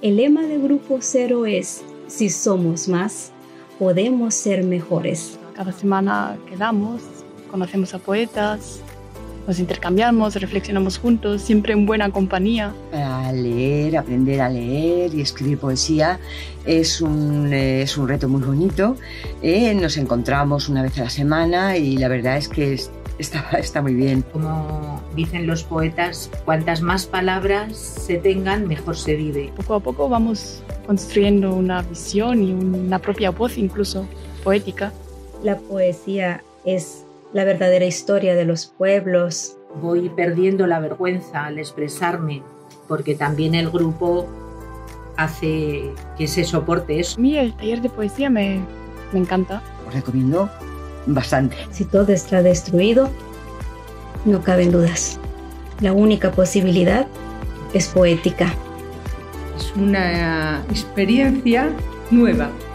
El lema de Grupo Cero es: si somos más, podemos ser mejores. Cada semana quedamos, conocemos a poetas, nos intercambiamos, reflexionamos juntos, siempre en buena compañía. Aprender a leer y escribir poesía es un reto muy bonito. Nos encontramos una vez a la semana y la verdad es que está muy bien. Como dicen los poetas, cuantas más palabras se tengan, mejor se vive. Poco a poco vamos construyendo una visión y una propia voz, incluso poética. La poesía es la verdadera historia de los pueblos. Voy perdiendo la vergüenza al expresarme, porque también el grupo hace que se soporte eso. A mí el taller de poesía me encanta. Os recomiendo bastante. Si todo está destruido, no caben dudas. La única posibilidad es poética. Es una experiencia nueva.